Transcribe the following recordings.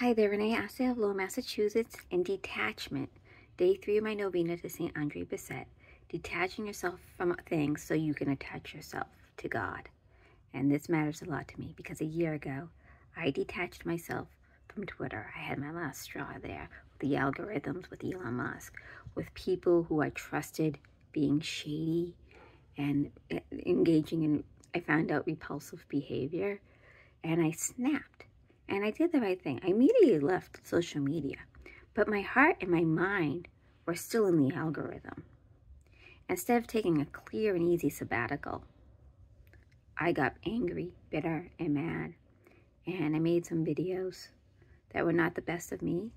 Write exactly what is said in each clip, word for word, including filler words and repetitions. Hi there, Renee Astey of Lowell, Massachusetts, and detachment. Day three of my novena to Saint André Bessette. Detaching yourself from things so you can attach yourself to God. And this matters a lot to me because a year ago, I detached myself from Twitter. I had my last straw there, with the algorithms, with Elon Musk, with people who I trusted being shady and engaging in, I found out, repulsive behavior. And I snapped. And I did the right thing. I immediately left social media, but my heart and my mind were still in the algorithm. Instead of taking a clear and easy sabbatical, I got angry, bitter, and mad. And I made some videos that were not the best of me.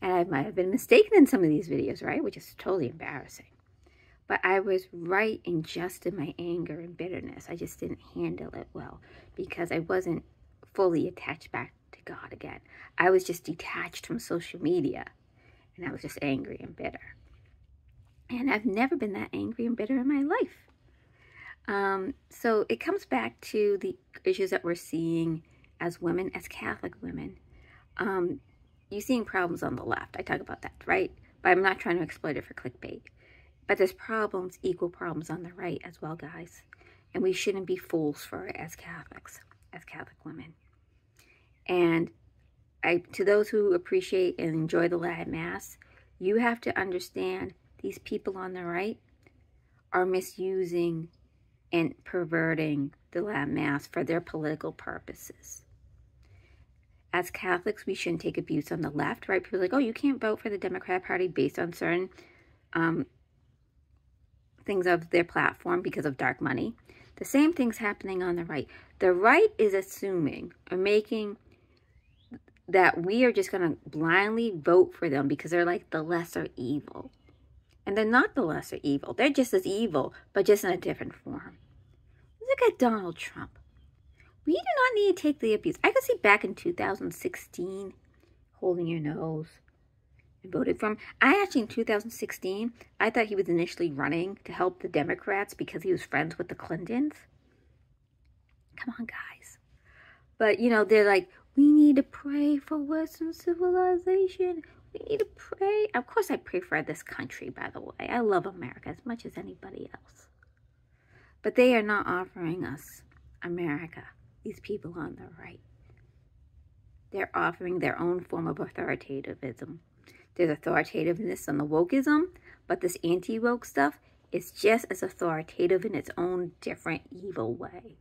And I might have been mistaken in some of these videos, right? Which is totally embarrassing. But I was right in just in my anger and bitterness. I just didn't handle it well because I wasn't fully attached back to God again. I was just detached from social media, and I was just angry and bitter. And I've never been that angry and bitter in my life. Um, so it comes back to the issues that we're seeing as women, as Catholic women. Um, you're seeing problems on the left. I talk about that, right? But I'm not trying to exploit it for clickbait. But there's problems, equal problems on the right as well, guys. And we shouldn't be fools for it as Catholics, as Catholic women. And I, to those who appreciate and enjoy the Latin Mass, you have to understand these people on the right are misusing and perverting the Latin Mass for their political purposes. As Catholics, we shouldn't take abuse on the left, right? People are like, oh, you can't vote for the Democratic Party based on certain um, things of their platform because of dark money. The same thing's happening on the right. The right is assuming or making that we are just going to blindly vote for them because they're like the lesser evil. And they're not the lesser evil. They're just as evil, but just in a different form. Look at Donald Trump. We do not need to take the abuse. I could see back in two thousand sixteen, holding your nose and voting for him. I actually, in two thousand sixteen, I thought he was initially running to help the Democrats because he was friends with the Clintons. Come on, guys. But, you know, they're like, we need to pray for Western civilization. We need to pray. Of course, I pray for this country, by the way. I love America as much as anybody else. But they are not offering us America, these people on the right. They're offering their own form of authoritativism. There's authoritativeness on the wokeism, but this anti-woke stuff is just as authoritative in its own different evil way.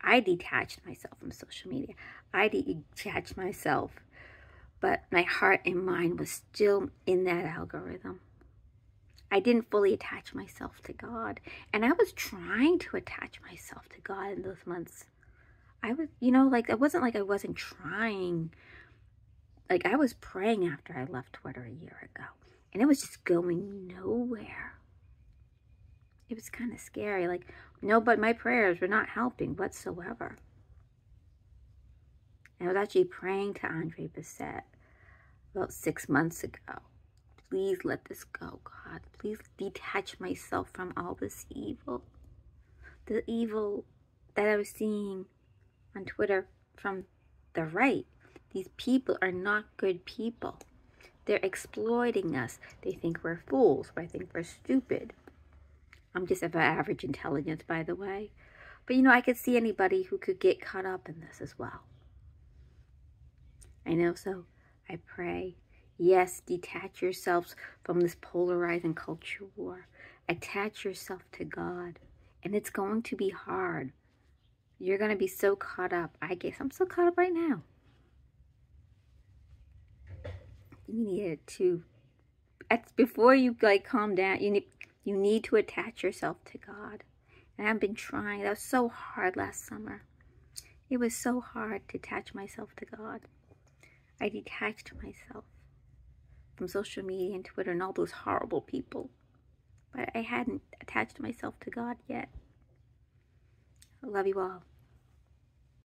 I detached myself from social media. I detached myself, but my heart and mind was still in that algorithm. I didn't fully attach myself to God, and I was trying to attach myself to God in those months. I was, you know, like, it wasn't like I wasn't trying. Like, I was praying after I left Twitter a year ago, and it was just going nowhere. It was kind of scary. Like, no, but my prayers were not helping whatsoever. And I was actually praying to André Bessette about six months ago. Please let this go, God. Please detach myself from all this evil. The evil that I was seeing on Twitter from the right. These people are not good people. They're exploiting us. They think we're fools. Or I think we're stupid. I'm just of average intelligence, by the way. But, you know, I could see anybody who could get caught up in this as well. I know, so I pray. Yes, detach yourselves from this polarizing culture war. Attach yourself to God. And it's going to be hard. You're going to be so caught up. I guess I'm so caught up right now. You need to, before you like calm down, you need, you need to attach yourself to God. And I've been trying. That was so hard last summer. It was so hard to attach myself to God. I detached myself from social media and Twitter and all those horrible people. But I hadn't attached myself to God yet. I love you all.